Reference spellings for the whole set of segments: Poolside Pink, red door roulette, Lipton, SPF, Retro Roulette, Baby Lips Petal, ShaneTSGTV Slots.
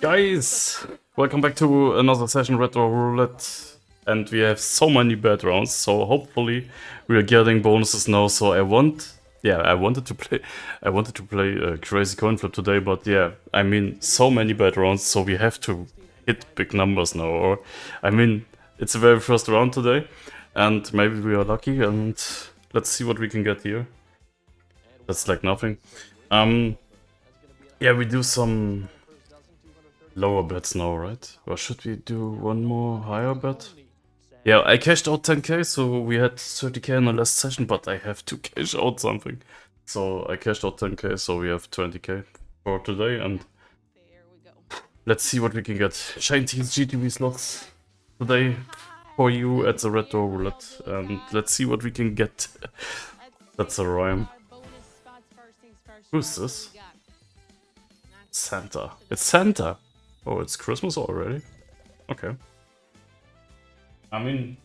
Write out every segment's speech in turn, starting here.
Guys, welcome back to another session Retro Roulette, and we have so many bad rounds, so hopefully we are getting bonuses now. So I wanted to play a crazy coin flip today, but yeah, I mean, so many bad rounds, so we have to hit big numbers now. Or I mean, it's the very first round today, and maybe we are lucky. And let's see what we can get here. That's like nothing. Yeah, we do some lower bets now, right? Or should we do one more higher bet? Yeah, I cashed out 10k, so we had 30k in the last session, but I have to cash out something. So I cashed out 10k, so we have 20k for today, and let's see what we can get. ShaneTSGTV Slots today for you at the Red Door Roulette, and let's see what we can get. That's a rhyme. Who's this? Santa. It's Santa! Oh, it's Christmas already? Okay. I mean,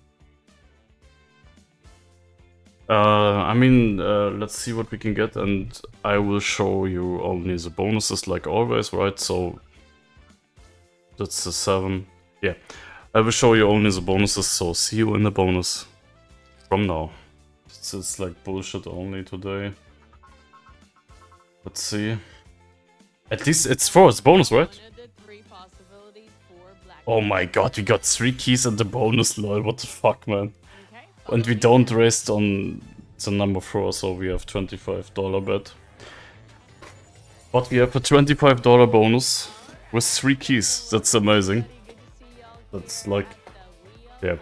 let's see what we can get, and I will show you only the bonuses like always, right? So that's the 7. Yeah. I will show you only the bonuses, so see you in the bonus from now. It's like bullshit only today. Let's see. At least it's for its bonus, right? Oh my god, we got 3 keys and the bonus, lol, what the fuck, man. And we don't rest on the number 4, so we have $25 bet. But we have a $25 bonus with 3 keys, that's amazing. That's like, yeah,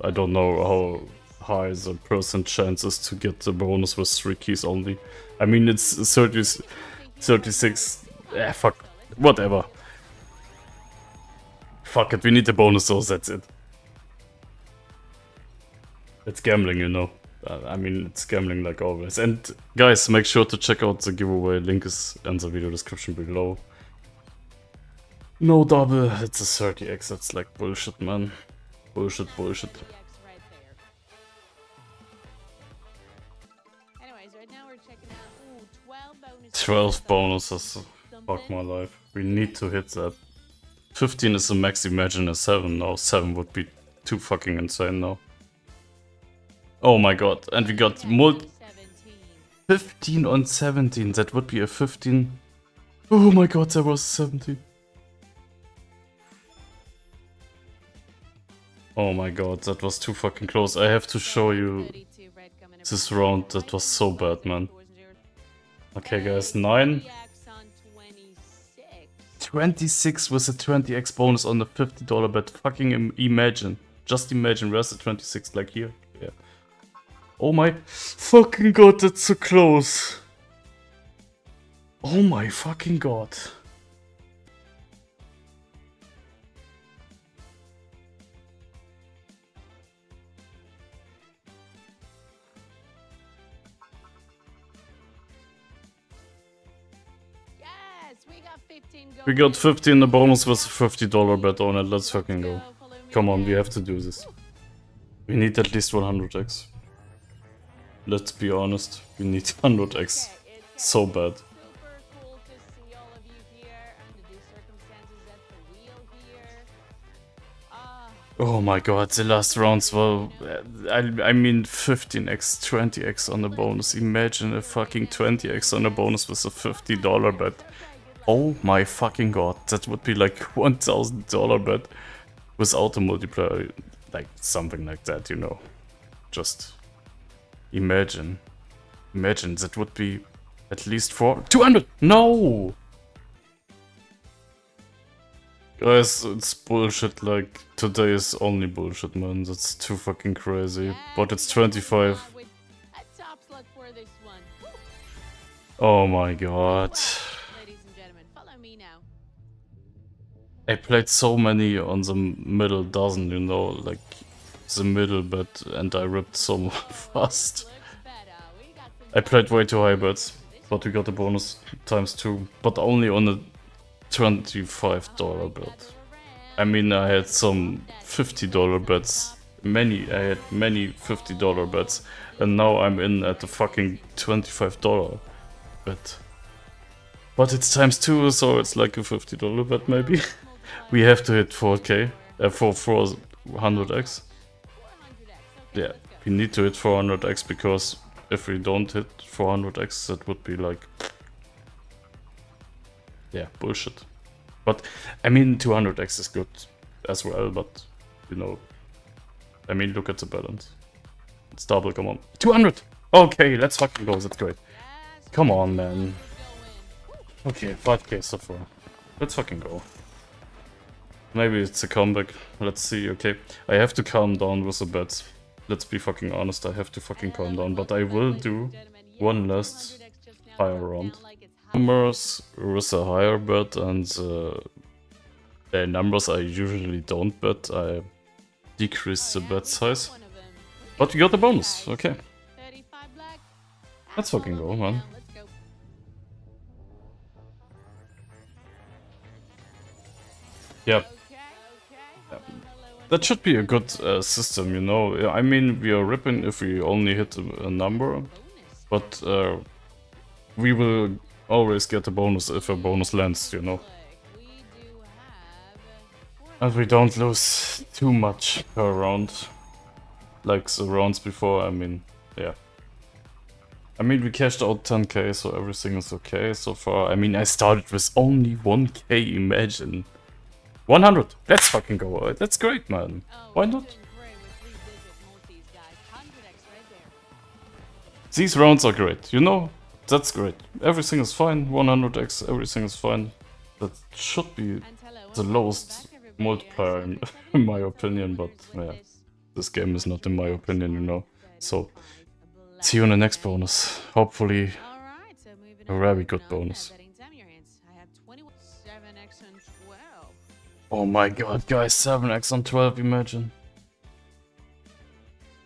I don't know how high the percent chance is to get the bonus with 3 keys only. I mean, it's 36... Ah, fuck. Whatever. Fuck it, we need the bonus, so that's it. It's gambling, you know. I mean, it's gambling like always. And guys, make sure to check out the giveaway. Link is in the video description below. No double. It's a 30x. That's like bullshit, man. Bullshit, bullshit. Anyways, right now we're checking out 12 bonuses. Fuck my life. We need to hit that. 15 is the max. Imagine a 7 now. 7 would be too fucking insane now. Oh my god. And we got 15 on 17. That would be a 15. Oh my god, there was 17. Oh my god, that was too fucking close. I have to show you this round. That was so bad, man. Okay guys, 9. 26 with a 20x bonus on the $50 bet. Fucking imagine. Just imagine, where's the 26 like here? Yeah. Oh my fucking god, that's so close. Oh my fucking god. We got 15 in the bonus with a $50 bet on it. Let's fucking go. Come on, we have to do this. We need at least 100x. Let's be honest, we need 100x. So bad. Oh my god, the last rounds were... I mean 15x, 20x on the bonus. Imagine a fucking 20x on the bonus with a $50 bet. Oh my fucking god, that would be like $1,000 bet without a multiplier, like something like that, you know. Just imagine. Imagine, that would be at least 200! No! Guys, it's bullshit, like, today is only bullshit, man, that's too fucking crazy. But it's 25. Oh my god. I played so many on the middle dozen, you know, like the middle bet, and I ripped so much fast. I played way too high bets, but we got a bonus ×2, but only on a $25 bet. I mean, I had some $50 bets, I had many $50 bets, and now I'm in at the fucking $25 bet. But it's ×2, so it's like a $50 bet maybe. We have to hit 4K, for 400x. Yeah, we need to hit 400x, because if we don't hit 400x, that would be like... yeah, bullshit. But, I mean, 200x is good as well, but, you know... I mean, look at the balance. It's double, come on. 200! Okay, let's fucking go, that's great. Come on, man. Okay, 5K so far. Let's fucking go. Maybe it's a comeback. Let's see, okay. I have to calm down with the bets. Let's be fucking honest, I have to fucking calm down. But I will do one last fire round. Numbers with a higher bet, and the numbers I usually don't bet. I decrease the bet size. But we got the bonus, okay. Let's fucking go, man. Yeah. That should be a good system, you know. I mean, we are ripping if we only hit a number, but we will always get a bonus if a bonus lands, you know. And we don't lose too much per round, like the rounds before. I mean, yeah. I mean, we cashed out 10K, so everything is okay so far. I mean, I started with only 1K, imagine. 100! Let's fucking go! That's great, man! Why not? These rounds are great, you know? That's great. Everything is fine, 100x, everything is fine. That should be the lowest multiplier in my opinion, but yeah. This game is not in my opinion, you know. So, see you in the next bonus. Hopefully, a very good bonus. Oh my god, guys, 7x on 12, imagine.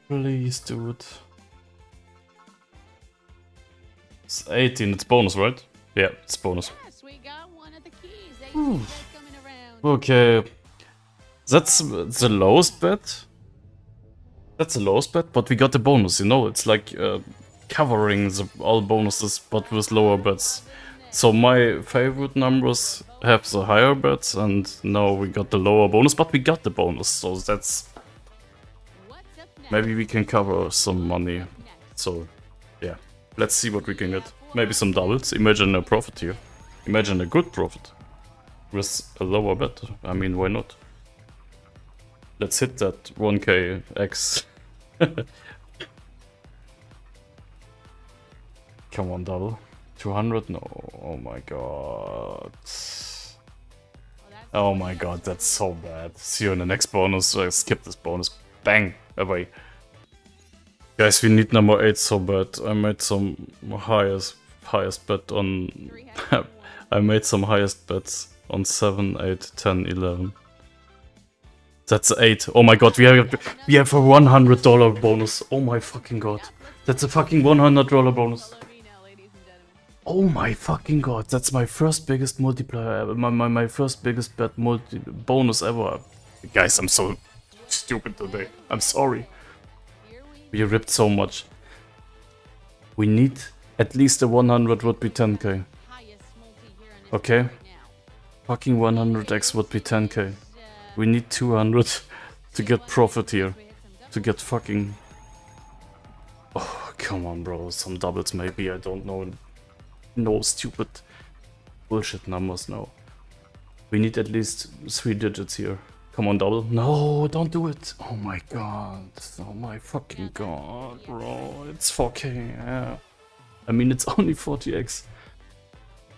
Please, dude. It's 18, it's bonus, right? Yeah, it's bonus. Yes, we got one of the keys. Okay. That's the lowest bet. That's the lowest bet, but we got the bonus, you know? It's like covering all bonuses, but with lower bets. So my favorite numbers have the higher bets, and now we got the lower bonus, but we got the bonus, so that's... Maybe we can cover some money, so yeah. Let's see what we can get. Maybe some doubles, imagine a profit here. Imagine a good profit. With a lower bet, I mean, why not? Let's hit that 1K X. Come on, double. 200? No. Oh my god. Oh my god, that's so bad. See you in the next bonus. I skip this bonus. Bang! Away. Guys, we need number 8 so bad. I made some highest bet on... I made some highest bets on 7, 8, 10, 11. That's 8. Oh my god, we have a $100 bonus. Oh my fucking god. That's a fucking $100 bonus. Oh my fucking god, that's my first biggest multiplier ever, my first biggest bet bonus ever. Guys, I'm so stupid today, I'm sorry. We ripped so much. We need at least a 100 would be 10K. Okay? Fucking 100x would be 10K. We need 200 to get profit here. To get fucking... Oh, come on bro, some doubles maybe, I don't know. No stupid bullshit numbers, no. We need at least 3 digits here. Come on, double. No, don't do it. Oh my god. Oh my fucking god, bro. It's 4K, yeah. I mean, it's only 40x.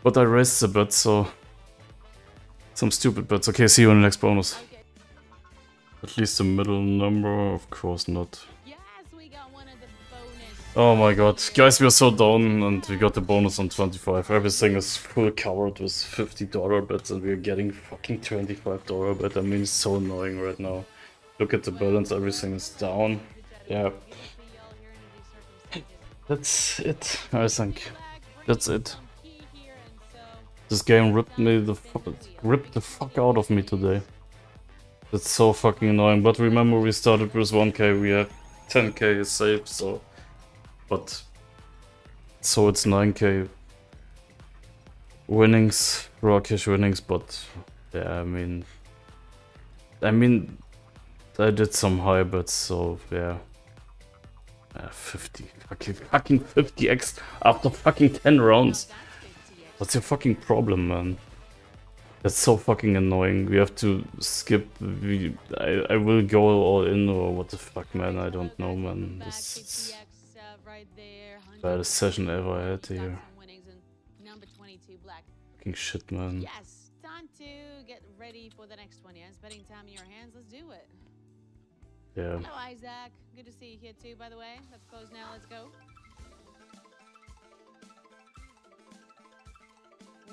But I raised the bet, so... Some stupid bets. Okay, see you in the next bonus. At least the middle number, of course not. Oh my god, guys, we are so down, and we got the bonus on 25. Everything is full covered with $50 bets, and we are getting fucking $25 bet. I mean, it's so annoying right now. Look at the balance, everything is down. Yeah. That's it, I think. That's it. This game ripped the fuck out of me today. That's so fucking annoying, but remember we started with 1K, we have 10K is safe, so... But so it's 9K winnings, raw cash winnings, but yeah, I mean, I did some high bets, so yeah. 50, fucking 50x after fucking 10 rounds. What's your fucking problem, man? That's so fucking annoying. We have to skip. I will go all in or what the fuck, man? I don't know, man. This baddest session ever I had here. Fucking shit, man. Yes, time to get ready for the next one. Yeah, spending time in your hands. Let's do it. Yeah. Hello, Isaac. Good to see you here too. By the way, let's close now. Let's go.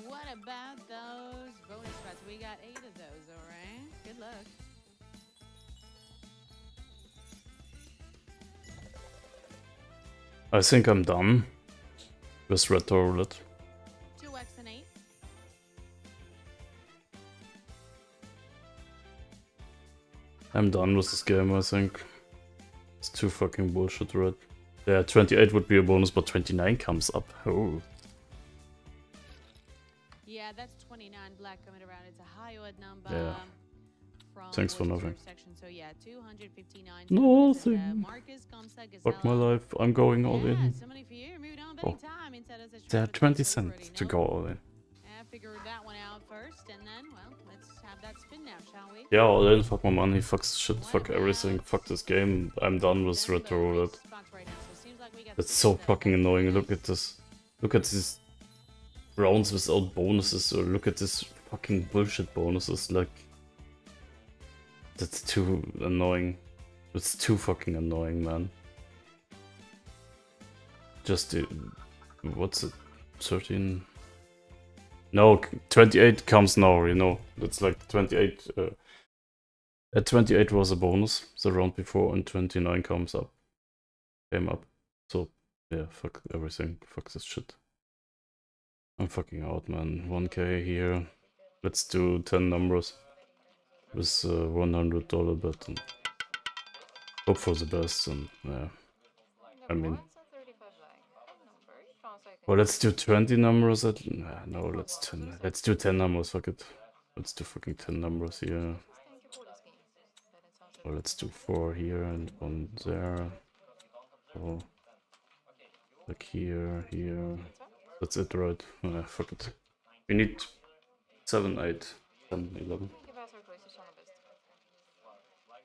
What about those bonus spots? We got 8 of those, all right? Good luck. I think I'm done with Retro Roulette. 2x and 8. I'm done with this game, I think. It's too fucking bullshit, right? Yeah, 28 would be a bonus, but 29 comes up. Oh. Yeah, that's 29 black coming around. It's a high odd number. Yeah. From thanks for nothing. Section, so yeah, 259. Nothing. Fuck my life. I'm going all in. Oh. There are 20 cents to go all in. Figure that one out first, and then, well, let's have that spin now, shall we? Yeah, all in. Fuck my money. Fuck shit. Fuck everything. Fuck this game. I'm done with Retro Roulette. That's so fucking annoying. Look at this. Look at this. Rounds without bonuses, or look at this fucking bullshit bonuses, like, that's too annoying. It's too fucking annoying, man. Just, what's it, 13? No, 28 comes now, you know, it's like 28, at 28 was a bonus, the round before, and 29 comes up, came up, so, yeah, fuck everything, fuck this shit. I'm fucking out, man. 1k here. Let's do 10 numbers with $100 bet and hope for the best. And yeah, I mean, well, let's do 20 numbers. At no, let's do 10 numbers. Fuck it. Let's do fucking 10 numbers here. Well, let's do 4 here and 1 there. Oh, like here, here. That's it, right? Fuck it. We need 7, 8, 10, 11.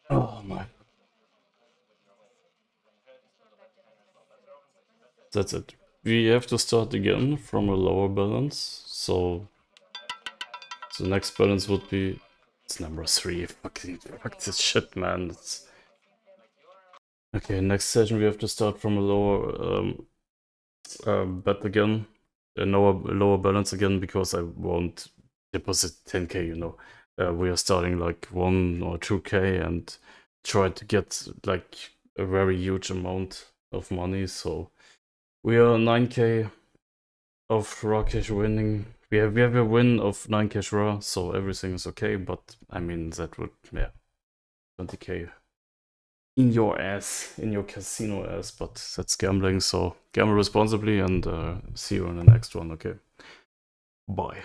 Oh my. That's it. We have to start again from a lower balance. So the next balance would be... It's number 3. Fucking fuck this shit, man. It's... Okay, next session we have to start from a lower bet again. A lower balance again, because I won't deposit 10k, you know. We are starting like 1 or 2k and try to get like a very huge amount of money. So we are 9k of raw cash winning. We have a win of 9k raw, so everything is okay. But I mean, that would, yeah, 20k in your ass, in your casino ass, but that's gambling, so gamble responsibly and see you in the next one, okay? Bye.